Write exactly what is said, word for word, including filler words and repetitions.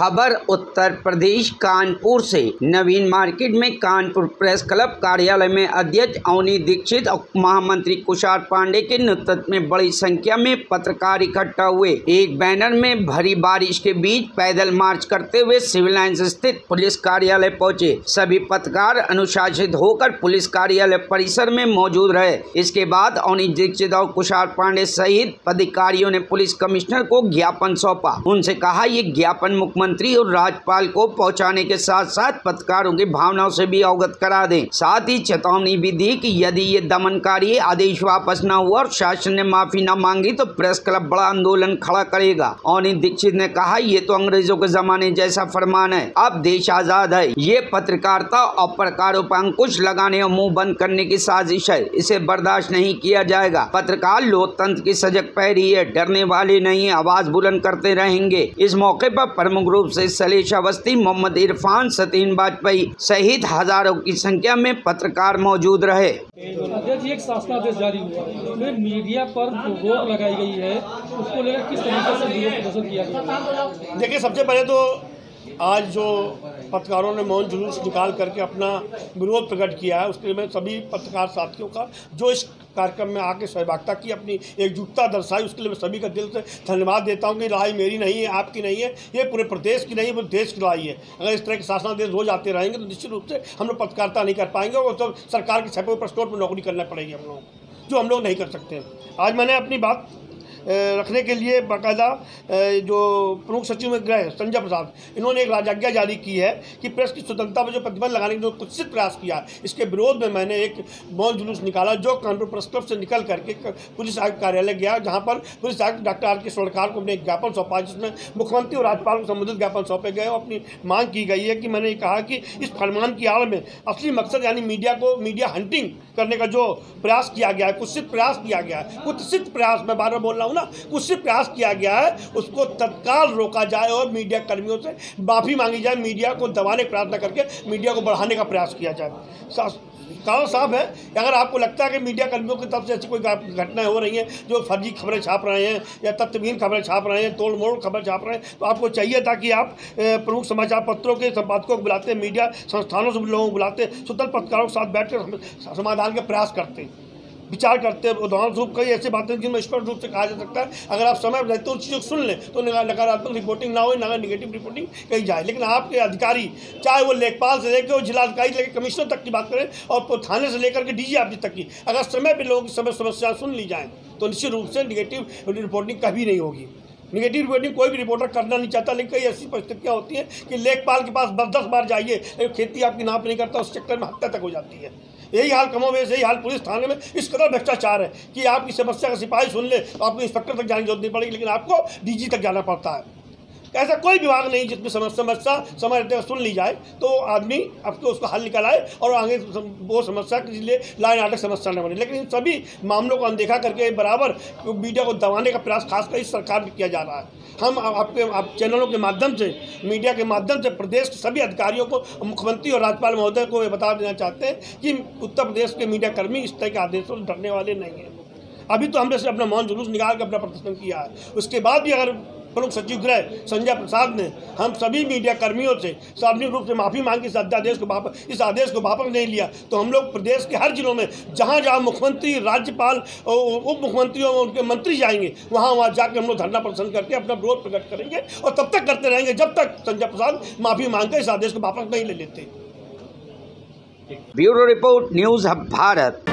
खबर उत्तर प्रदेश कानपुर से। नवीन मार्केट में कानपुर प्रेस क्लब कार्यालय में अध्यक्ष अवनी दीक्षित और महामंत्री कुशाल पांडे के नेतृत्व में बड़ी संख्या में पत्रकार इकट्ठा हुए। एक बैनर में भारी बारिश के बीच पैदल मार्च करते हुए सिविल लाइंस स्थित पुलिस कार्यालय पहुंचे। सभी पत्रकार अनुशासित होकर पुलिस कार्यालय परिसर में मौजूद रहे। इसके बाद अवनी दीक्षित और कुशाल पांडे सहित पदाधिकारियों ने पुलिस कमिश्नर को ज्ञापन सौंपा। उनसे कहा ये ज्ञापन मुख्यमंत्री और राज्यपाल को पहुंचाने के साथ साथ पत्रकारों की भावनाओं से भी अवगत करा दें। साथ ही चेतावनी भी दी कि यदि ये दमनकारी आदेश वापस न हुआ और शासन ने माफी न मांगी तो प्रेस क्लब बड़ा आंदोलन खड़ा करेगा। अवनी दीक्षित ने कहा ये तो अंग्रेजों के जमाने जैसा फरमान है, अब देश आजाद है। ये पत्रकारिता और प्रकारों पर अंकुश लगाने और मुँह बंद करने की साजिश है, इसे बर्दाश्त नहीं किया जाएगा। पत्रकार लोकतंत्र की सजग प्रहरी है, डरने वाले नहीं, आवाज बुलंद करते रहेंगे। इस मौके पर प्रमुख रूप से सलीशा अवस्थी, मोहम्मद इरफान, सतीन वाजपेयी सहित हजारों की संख्या में पत्रकार मौजूद रहे। एक शासनादेश जारी हुआ है, मीडिया पर रोक लगाई गई है, उसको लेकर किस तरीके से विरोध प्रदर्शन किया गया? देखिए, सबसे पहले तो आज जो पत्रकारों ने मौन जुलूस निकाल करके अपना विरोध प्रकट किया है, उसके लिए मैं सभी पत्रकार साथियों का जो इस कार्यक्रम में आके सहभागिता की, अपनी एकजुटता दर्शाई, उसके लिए मैं सभी का दिल से धन्यवाद देता हूं कि लड़ाई मेरी नहीं है, आपकी नहीं है, ये पूरे प्रदेश की नहीं है, पूरे देश की लड़ाई है। अगर इस तरह के शासनादेश रोज आते रहेंगे तो निश्चित रूप से हम लोग पत्रकारिता नहीं कर पाएंगे और तो सरकार के छपे प्रश्नोत्तर में नौकरी करना पड़ेगी हम लोगों को, जो हम लोग नहीं कर सकते। आज मैंने अपनी बात रखने के लिए बाकायदा जो प्रमुख सचिव गृह संजय प्रसाद, इन्होंने एक राजाज्ञा जारी की है कि प्रेस की स्वतंत्रता पर जो प्रतिबंध लगाने के जो कुत्सित प्रयास किया, इसके विरोध में मैंने एक मौन जुलूस निकाला जो कानपुर प्रेस क्लब से निकल करके पुलिस आयुक्त कार्यालय गया, जहां पर पुलिस आयुक्त डॉक्टर आर के सोड़खार को अपने एक ज्ञापन सौंपा, जिसमें मुख्यमंत्री और राज्यपाल को संबंधित ज्ञापन सौंपे गए। अपनी मांग की गई है कि मैंने कहा कि इस फरमान की आड़ में असली मकसद यानी मीडिया को मीडिया हंटिंग करने का जो प्रयास किया गया है, कुत्सित प्रयास किया गया है, कुत्सित प्रयास मैं बार बार बोल रहा हूँ ना, उससे प्रयास किया गया है, उसको तत्काल रोका जाए और मीडिया कर्मियों से माफी मांगी जाए। मीडिया को दबाने का प्रयास न करके मीडिया को बढ़ाने का प्रयास किया जाए। कारण साफ है, अगर आपको लगता है कि मीडिया कर्मियों की तरफ से ऐसी कोई घटनाएं हो रही हैं, जो फर्जी खबरें छाप रहे हैं या तथ्यहीन खबरें छाप रहे हैं, तोड़ मोड़ खबर छाप रहे हैं, तो आपको चाहिए था कि आप प्रमुख समाचार पत्रों के संपादकों को बुलाते, मीडिया संस्थानों से लोगों को बुलाते, स्वतंत्र पत्रकारों के साथ बैठकर समाधान का प्रयास करते, विचार करते हैं। उदाहरण रूप कई ऐसी बातें जिनमें स्पष्ट रूप से कहा जा सकता है, अगर आप समय रहते उन चीज़ों को सुन लें तो नकारात्मक रिपोर्टिंग ना हो, ना निगेटिव रिपोर्टिंग कही जाए। लेकिन आपके अधिकारी, चाहे वो लेखपाल से लेकर जिलाधिकारी लेकर कमिश्नर तक की बात करें और थाने से लेकर के डीजी ऑफिस तक की, अगर समय पर लोगों की समय समस्या सुन ली जाए तो निश्चित रूप से निगेटिव रिपोर्टिंग कभी नहीं होगी। निगेटिव रिपोर्टिंग कोई भी रिपोर्टर करना नहीं चाहता, लेकिन कई ऐसी परिस्थितियाँ होती हैं कि लेखपाल के पास दस दस बार जाइए, खेती आपकी नाप नहीं करता, उस चक्कर में हत्या तक हो जाती है। यही हाल कमों में, यही हाल पुलिस थाने में, इस कदर भ्रष्टाचार है कि आपकी समस्या का सिपाही सुन ले तो आपको इंस्पेक्टर तक जाने की जरूरत नहीं पड़ेगी, लेकिन आपको डीजी तक जाना पड़ता है। ऐसा कोई विभाग नहीं जिसमें समस्या समय रहते सुन ली जाए तो आदमी आपको उसका हल निकालाए और आगे वो समस्या किसी लिए लाइन आटक समस्या न बने। लेकिन इन सभी मामलों को अनदेखा करके बराबर मीडिया को दबाने का प्रयास खासकर इस सरकार में किया जा रहा है। हम आपके आप चैनलों के माध्यम से, मीडिया के माध्यम से प्रदेश के सभी अधिकारियों को, मुख्यमंत्री और राज्यपाल महोदय को ये बता देना चाहते हैं कि उत्तर प्रदेश के मीडिया कर्मी इस तरह के आदेशों से डरने वाले नहीं हैं। अभी तो हमने अपना मौन जुलूस निकाल कर अपना प्रदर्शन किया है, उसके बाद भी अगर प्रमुख सचिव गृह संजय प्रसाद ने हम सभी मीडिया कर्मियों से सार्वजनिक रूप से माफ़ी मांगी, इस अध्यादेश को वापस इस आदेश को वापस नहीं लिया तो हम लोग प्रदेश के हर जिलों में जहाँ जहाँ मुख्यमंत्री, राज्यपाल, उप मुख्यमंत्री और उनके मंत्री जाएंगे वहाँ वहाँ जाकर हम लोग धरना प्रदर्शन करके अपना विरोध प्रकट करेंगे और तब तक करते रहेंगे जब तक संजय प्रसाद माफ़ी मांगकर इस आदेश को वापस नहीं ले लेते। Bureau report, news hub Bharat.